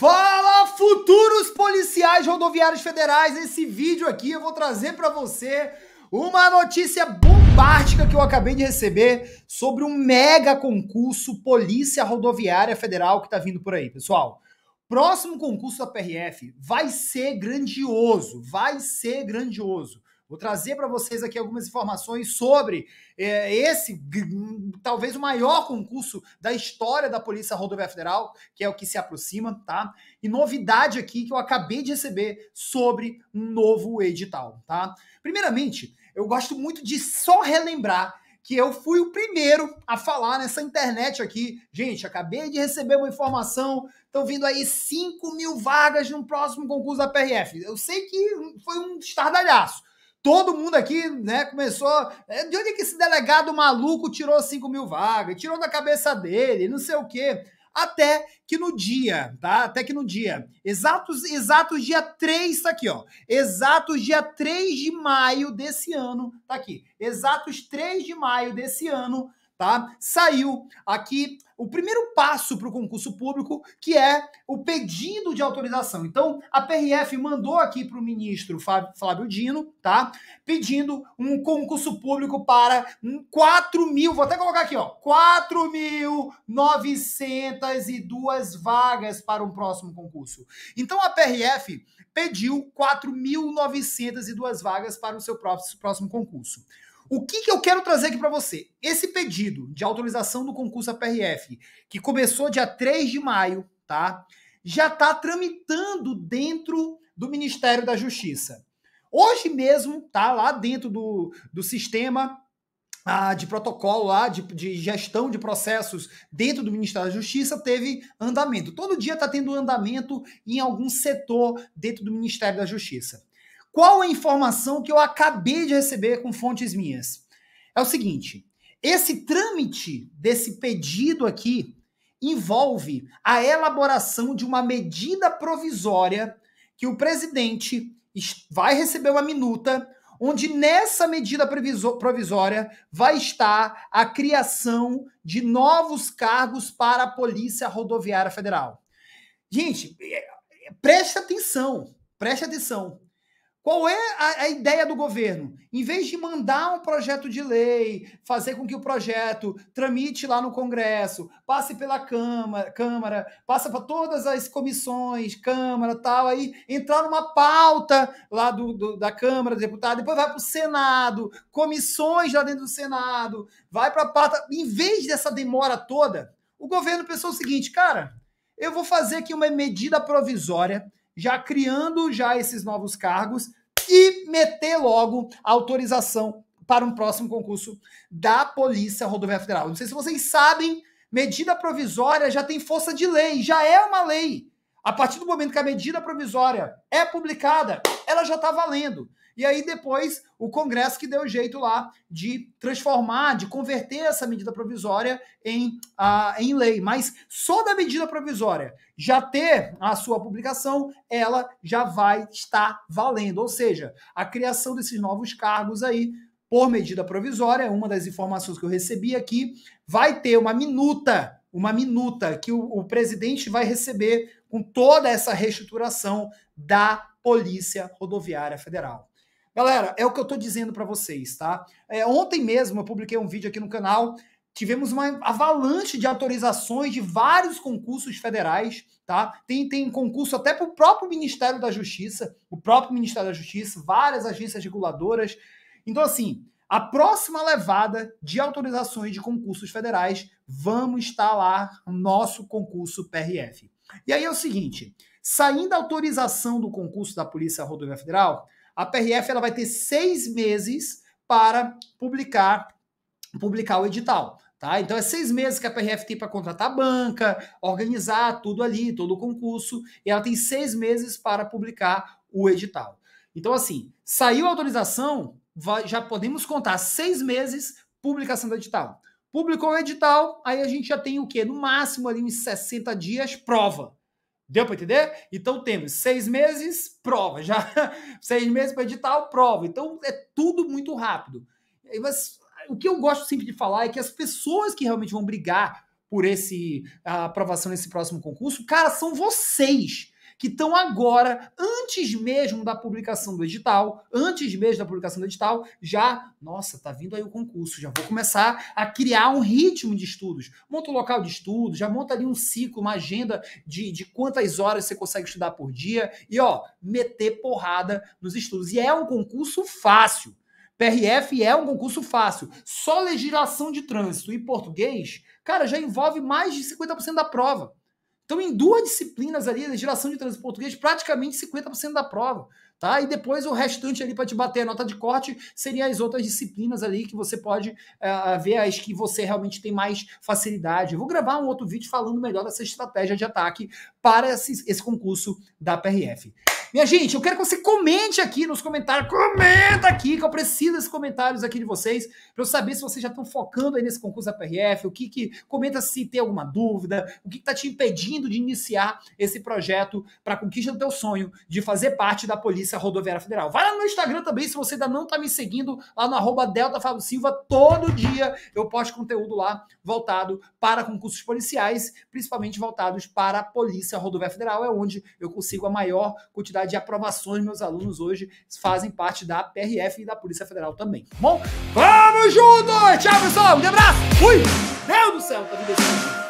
Fala, futuros policiais rodoviários federais! Nesse vídeo aqui eu vou trazer para você uma notícia bombástica que eu acabei de receber sobre um mega concurso Polícia Rodoviária Federal que tá vindo por aí, pessoal. Próximo concurso da PRF vai ser grandioso, Vou trazer para vocês aqui algumas informações sobre esse, talvez o maior concurso da história da Polícia Rodoviária Federal, que é o que se aproxima, tá? E novidade aqui que eu acabei de receber sobre um novo edital, tá? Primeiramente, eu gosto muito de só relembrar que eu fui o primeiro a falar nessa internet aqui. Gente, acabei de receber uma informação, estão vindo aí 5 mil vagas no próximo concurso da PRF. Eu sei que foi um estardalhaço. Todo mundo aqui, né, começou... De onde é que esse delegado maluco tirou 5 mil vagas? Tirou da cabeça dele, não sei o quê. Até que no dia, tá? Até que no dia. Exatos dia 3, tá aqui, ó. Exatos dia 3 de maio desse ano, tá aqui. Exatos 3 de maio desse ano, tá? Saiu aqui o primeiro passo para o concurso público, que é o pedido de autorização. Então, a PRF mandou aqui para o ministro Flávio Dino, tá? Pedindo um concurso público para 4 mil, vou até colocar aqui, ó, 4.902 vagas para um próximo concurso. Então, a PRF pediu 4.902 vagas para o seu próximo concurso. O que que eu quero trazer aqui para você? Esse pedido de autorização do concurso PRF, que começou dia 3 de maio, tá? Já está tramitando dentro do Ministério da Justiça. Hoje mesmo, tá? Lá dentro do sistema de protocolo, lá de gestão de processos dentro do Ministério da Justiça, teve andamento. Todo dia está tendo andamento em algum setor dentro do Ministério da Justiça. Qual a informação que eu acabei de receber com fontes minhas? É o seguinte, esse trâmite desse pedido aqui envolve a elaboração de uma medida provisória que o presidente vai receber uma minuta, onde nessa medida provisória vai estar a criação de novos cargos para a Polícia Rodoviária Federal. Gente, preste atenção, Qual é a ideia do governo? Em vez de mandar um projeto de lei, fazer com que o projeto tramite lá no Congresso, passe pela Câmara, passe para todas as comissões, Câmara e tal, aí entrar numa pauta lá da Câmara, do deputado, depois vai para o Senado, comissões lá dentro do Senado, vai para a pauta. Em vez dessa demora toda, o governo pensou o seguinte, cara, eu vou fazer aqui uma medida provisória, já criando esses novos cargos e meter logo a autorização para um próximo concurso da Polícia Rodoviária Federal. Não sei se vocês sabem, medida provisória já tem força de lei, já é uma lei. A partir do momento que a medida provisória é publicada, ela já está valendo. E aí depois o Congresso que deu jeito lá de transformar, de converter essa medida provisória em lei. Mas só da medida provisória já ter a sua publicação, ela já vai estar valendo. Ou seja, a criação desses novos cargos aí, por medida provisória, uma das informações que eu recebi aqui, vai ter uma minuta que o presidente vai receber com toda essa reestruturação da Polícia Rodoviária Federal. Galera, é o que eu tô dizendo para vocês, tá? Ontem mesmo eu publiquei um vídeo aqui no canal, tivemos uma avalanche de autorizações de vários concursos federais, tá? Tem concurso até para o próprio Ministério da Justiça, várias agências reguladoras. Então, assim, a próxima levada de autorizações de concursos federais, vamos estar lá no nosso concurso PRF. E aí é o seguinte, saindo a autorização do concurso da Polícia Rodoviária Federal, a PRF ela vai ter 6 meses para publicar o edital. Tá? Então é 6 meses que a PRF tem para contratar a banca, organizar tudo ali, todo o concurso, e ela tem 6 meses para publicar o edital. Então assim, saiu a autorização, já podemos contar 6 meses publicação do edital. Publicou o edital, aí a gente já tem o quê? No máximo ali uns 60 dias, prova. Deu para entender? Então temos 6 meses, prova. Já 6 meses para edital, prova. Então é tudo muito rápido. Mas o que eu gosto sempre de falar é que as pessoas que realmente vão brigar por a aprovação nesse próximo concurso, cara, são vocês que estão agora, antes mesmo da publicação do edital, já, nossa, tá vindo aí o concurso, já vou começar a criar um ritmo de estudos. Monta um local de estudo, já monta ali um ciclo, uma agenda de quantas horas você consegue estudar por dia e, ó, meter porrada nos estudos. E é um concurso fácil. PRF é um concurso fácil. Só legislação de trânsito e português, cara, já envolve mais de 50% da prova. Então, em duas disciplinas ali, legislação de trânsito português, praticamente 50% da prova, tá? E depois o restante ali para te bater a nota de corte seriam as outras disciplinas ali que você pode ver as que você realmente tem mais facilidade. Eu vou gravar um outro vídeo falando melhor dessa estratégia de ataque para esse concurso da PRF. Minha gente, eu quero que você comente aqui nos comentários. Comenta aqui, que eu preciso desses comentários aqui de vocês para eu saber se vocês já estão focando aí nesse concurso da PRF, comenta se tem alguma dúvida, o que está te impedindo de iniciar esse projeto para a conquista do teu sonho de fazer parte da Polícia Rodoviária Federal. Vai lá no meu Instagram também, se você ainda não está me seguindo, lá no @DeltaFábioSilva. Todo dia eu posto conteúdo lá voltado para concursos policiais, principalmente voltados para a Polícia Rodoviária Federal, é onde eu consigo a maior quantidade de aprovações. Meus alunos hoje fazem parte da PRF e da Polícia Federal também, tá bom? Vamos juntos! Tchau, pessoal! Um abraço! Fui! Meu Deus do céu! Tá me deixando.